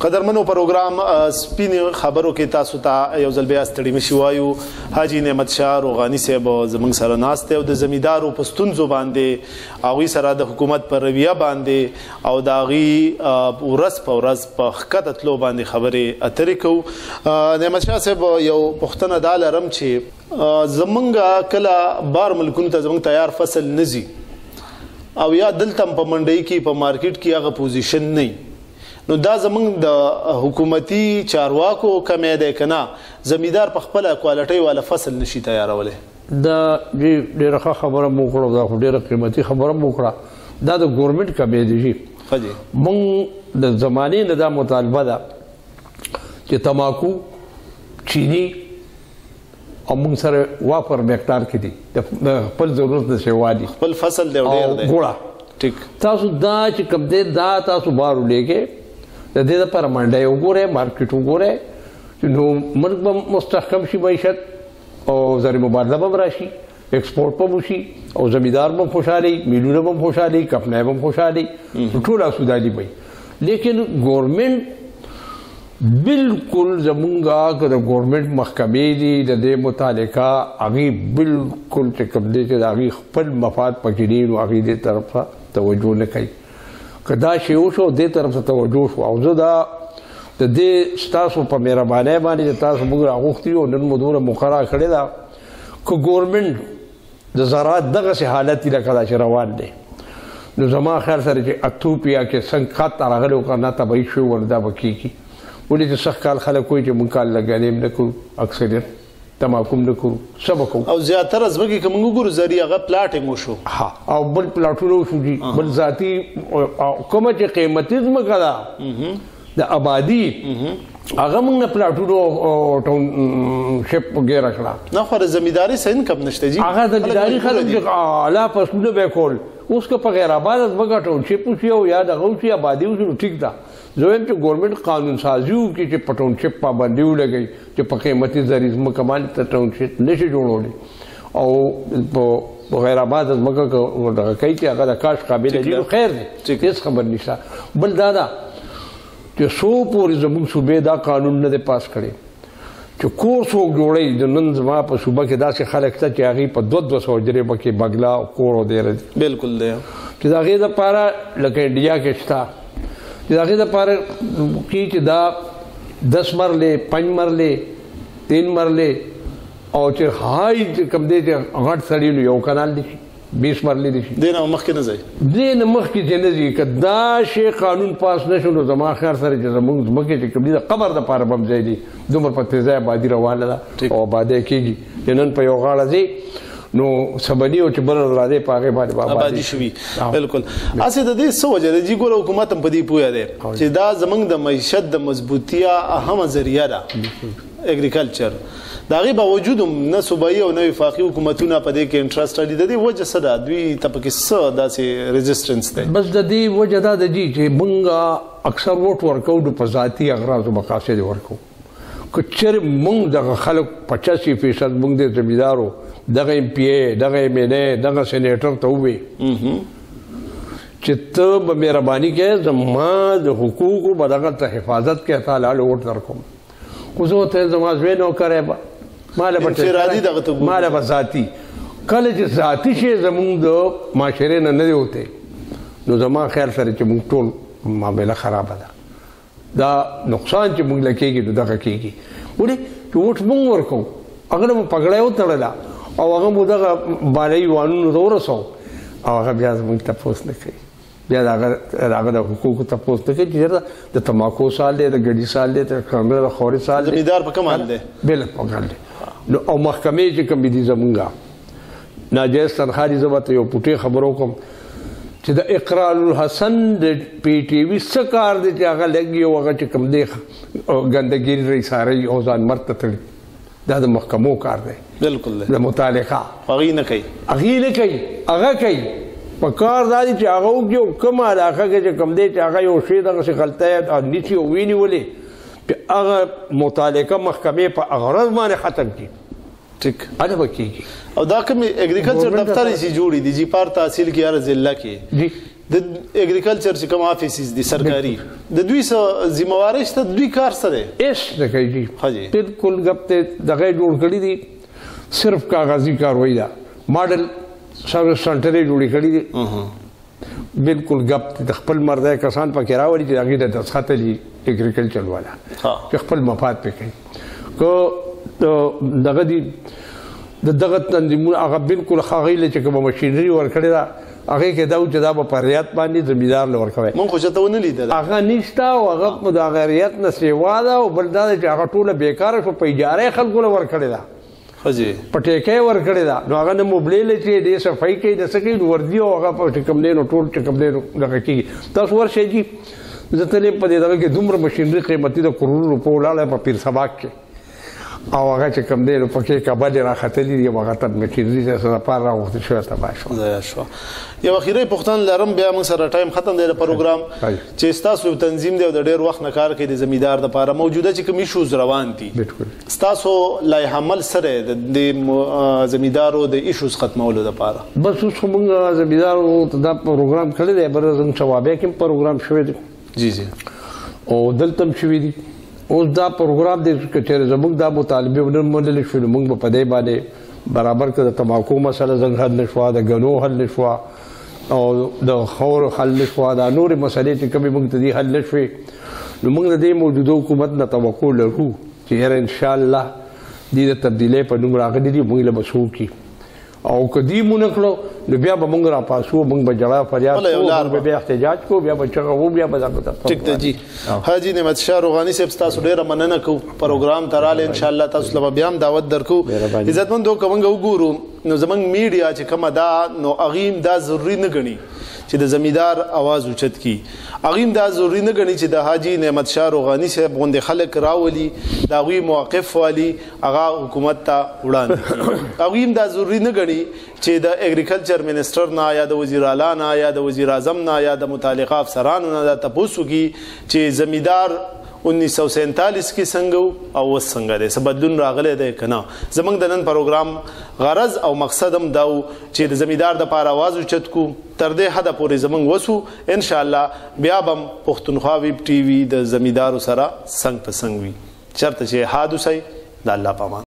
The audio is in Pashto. قدرمنو پروګرام سپین خبرو کې تاسو ته یو ځل بیا ستړي مشوایو. حاجی نعمت شاه روغانی صاحب زمنګ سره ناست او د زمیندارو په ستونزو باندې هغوی سره د حکومت پر رویه باندې او د هغې ورځ په ورځ په ښکته تلو باندې خبرې اترې کوو. نعمت شاه صاحب یو پوښتنه دا لرم چې زمونږ کله بار ملکونو ته زمونږ تیار فصل نه ځي او یا دلته هم په منډۍ کې په مارکیټ کې هغه پوزیشن نه وي، نو دا زمونږ د حکومتي چارواکو کمی دی که نه زمیندار په خپله کوالټۍ والا فصل نشي تیارولی؟ دا ډېره ښه خبره مو وکړه، دا خو ډېره قیمتي خبره مو وکړه. دا د ګورنمنټ کمی دی جي. موږ د زمانې نه دا مطالبه ده چې تماکو چینی او موږ سره وا پر مقدار کې دي، د خپل ضرورت نه شوا دي، خپل فصل دی او ګوړه ټیک. تاسو دا چې کوم دی دا تاسو بار ولیږئ، د دې دپاره منډۍ وګورئ، مارکیټ وګورئ، نو ملک به مستحکم شي، معیشت او زرې مبادله به هم راشي، اکسپورټ به هم وشي او زمیندار به هم خوشحالی، میلونه به هم خوشحالي، کمپنۍ به هم خوشحالي، نو ټوله اسودالي به وي. لیکن ګورنمنټ بلکل زمونږ که د ګورنمنټ محکمې دي د دې متعلقه هغې بلکل چې کوم دی چې د هغې خپل مفاد پکې دي نو هغې دې طرف ته توجه نه کوي. که دا شی وشو دې طرف ته توجه شوه او زه دا د دې ستاسو په مهربانۍ باندې چې تاسو موږ راغوښتي او نن مو دومره مقرره کړې ده که ګورنمنټ د زراعت دغسې حالت وي لکه دا چې روان دی، نو زما خیال سره چې اتوپیا کې څنګه خط ته راغلی و که نه طبعي شوي ول دا به کېږي. ولې چې سخت کال خلک وایي چې موږ کال لګانې هم نه کړو، اکثریت تماکم نه کړو، څه به کوو؟ او زیاتره ځمکې که موږ وګورو زري هغه پلاټ یې وشو او بل پلاټونه وشو دي، بل ذاتي کومه چې قیمتي ځمکه ده د ابادي هغه موږ نه پلاټونو او ټاونشپ وغیره کړه. نه خو د زمینداري څه انکم نشته جي، هغه زمینداري خلک چې اعلی فصلونه به یې کول، اوس که په غیر اباده ځمکه ټاونشپ وشي او یا دغه وشي ابادي وشي نو ټیک ده. زه وایم چې ګورنمنټ قانون سازي وکړي چې په ټاونشپ پابندي ولګوي چې په قیمتي زري ځمکه باندې ته ټاونشپ نه شي جوړولی او په غیر اباده ځمکه که دغه کوي چې هغه د کاش قابله دي نو خیر دی، هېڅ خبر نشته. بل دا ده چې څو پورې زموږ صوبې دا قانون نه دی پاس کړی چې کور څوک جوړوي. د نن زما په صوبه کې داسې خلک ته چې هغې په 200 حجرې پکې بګله او کور او ډېره دي، بلکل دی چې د هغې دپاره لکه انډیا کې شته چې د هغې دپاره کې چې دا 10 مرلې 5 مرلې 3 مرلې او چې های چې کوم دی چې غټ سړي نو یو کنال دي شي، 20 مرلې دي شي، دې نه مخکې نه ځي، دې نه مخکې چې نه ځي. که دا شی قانون پاس نه شو نو زما خیال سره چې زموږ ځمکې چې کوم دي د قبر دپاره به هم ځای دي، دومره په تیزه ابادي روانه ده او ابادی کېږي. چې نن په یو غاړه ځي نو سبني او چې بله رادې په هغې باندې ابادي شوي، بلکل. هسې د دې څه وجه ده جي؟ ګوره حکومت هم په دې پوهه دی چې دا زموږ د معیشت د مضبوطیا اهمه ذریعه ده اګریکلچر، د هغې باوجود هم نه صوبایي او نه وفاقي حکومتونه په دې کې انټرسټ راړي. د دې وجه څه ده؟ دوی ته پکې څه داسې ريزسټنس دی؟ بس د دې وجه دا ده جي چې موږ اکثر ووټ ورکوو په ذاتي اغراضو مقاصدو ورکوو. که چېرې موږ دغه خلک 85% موږ د زمیندارو دغه ایم پی ای دغه ایم این ای دغه سینیټر ته ووایي چې ته به مهرباني کوې زما د حقوقو به دغه ته حفاظت کې تا لاله ووټ درکوم، خو زه ورته زما زوی نوکری به ماله به ذاتي. کله چې ذاتي شی زمونږ د معاشرې نه نه دی وتی نو زما خیال سره چې موږ ټول معامله خرابه ده. دا نقصان چې موږ له کېږي نو دغه کېږي. ولې چې ووټ موږ ورکوو هغه نه مو پګړی وتړله او هغه مو دغه بالایي وانونو ته ورسوو او هغه بیا زموږ تپوس نه کوي، بیا د هغه د حقوقو تپوس نه کوي چې چېرته د تماکو سال دی، د ګډي سال دی، د کمرې د خورې سال دی، زمیندار په کوم حال دی؟ بلکل په حال دی. نو او محکمې چې کومې دي زمونږ ناجایز تنخوا دي. زه به ته یو پوټې خبره وکړم چې د اقرار الحسن د پی ټي وي څه کار دی چې هغه لګي او هغه چې کوم دی ګندګیري رساروي او ځان مرګ ته تړي؟ دا د محکمو کار دی، بلکل د متعلقه هغې نه کوي، هغې نه کوي، هغه کوي. په کار دا دی چې هغه وکړي او کومه علاقه کې چې کوم دی چې هغه یو شی دغسې غلطۍ نیسي او ونیولې چې هغه متعلقه محکمې په هغه ورځ باندې ختم کړي، ټیک هغه به کېږي. او دا کومې اګریکلچر دفترې چې جوړې دي جي، په هر تحصیل کې هر ضلع کې د اګریکلچر چې کوم افیسز دي سرکاري د دوی ذمہواري شته دوی کار سره ایس د کوي دي بالکل غپته دغه جوړ کړی دي صرف کاغذی کاروي دا ماډل سروس سنټر جوړ کړی دي بالکل غپته د خپل مرده کسان پکې راوړي چې هغه د تسخته لي اګریکلچر والا په خپل مفاد پکې کو دغه دي دغه تنظیمونه هغه بالکل خاغیل چې کوم ماشينري ور کړی دا هغه کې دا چې دا په ریاض باندې زمیدار لور کوي مونږ خو چته ونه لیدل هغه نشته او هغه د غریات نسیوا دا او بل دا چې هغه ټوله بیکاره شو په اجاره خلکو له ورکړی دا خځه پټیکې ورکړی دا نو هغه نه مبلې چې دې صفای کې د سکی وردی او هغه په ټکم دینو ټول ټکم دینو دغه کې تاسو ورشي جی ځته نه پدې دا کې دومره ماشينري قیمتي د کرونو روپو لاله په پیر سباق کې او هغه چې کم دینو پکې کابل راختلې دی هغه تم ماشينري سره پاره وخت شو تا باشو دا شو یو اخیری پښتون لرم بیا موږ سره ټایم ختم دی د پروګرام چې ستاسو تنظیم دی او د ډیر وخت نه کار کوي د زمیندار د پاره موجوده چې کوم ایشوز روان دي ستاسو لای عمل سره د زمیندارو د ایشوز ختمولو د پاره بس اوس موږ زمیندارو ته دا پروګرام کړی دی بر زنګ شوابه کې پروګرام شوی دی جی جی او دلته هم شوی دی اوس دا پروګرام دی چې زموږ د مطالبه ونه منل شو موږ په دې باندې برابر کړ د تماکو مسله زنګ حل نشو د غنو حل نشو او د خور حل نشو دا نورې مسلې چې کمی موږ ته دې حل نشوې نو موږ د دې موجوده حکومت نه توقع لرو چې یاره انشاءالله دې د تبدیلۍ په نوم راغلي دي موږ له مسوول کي او که دې مو نه کړو نو بیا به موږ راپاسو موږ به جړا فریاد کوو به بیا احتجاج کوو بیا به چغه وو بیا به ټیک ده جي حاجي نعمت شاه روغاني صاحب ستاسو ډېره مننه کوو پروګرام ته راله انشاءالله تاسو ته بیا هم دعوت درکوو عزتمندو که موږ وګورو نو زمنګ میډیا چې کومه دا نو اغیم دا ضروري نه ګڼي چې د زمیندار اواز اوچت کی اغیم دا ضروري نه ګڼي چې د حاجي نعمت شاه روغاني صاحب غوندې خلک راولي د هغوی موقف والي هغه حکومت ته وړاندې اغیم دا ضروري نه ګڼي چې د اګریکلچر منسټر نه یا د وزیر اعلی نه یا د وزیر اعظم نه یا د متعلقه افسرانو نه دا تپوس وکړي چې زمیندار 1947 کې څنګه او اوس څنګه دی څه بدلون راغلی دی که نه زموږ د نن پروګرام غرض او مقصد هم دا و چې د زمیندار دپاره اواز اوچت کړو تر دې حده پورې زموږ وسو انشاءالله بیا به هم پښتونخوا ویب ټي وي د زمیندارو سره څنګ په څنګ وي چېرته چې حاد اوسئ د الله په امان.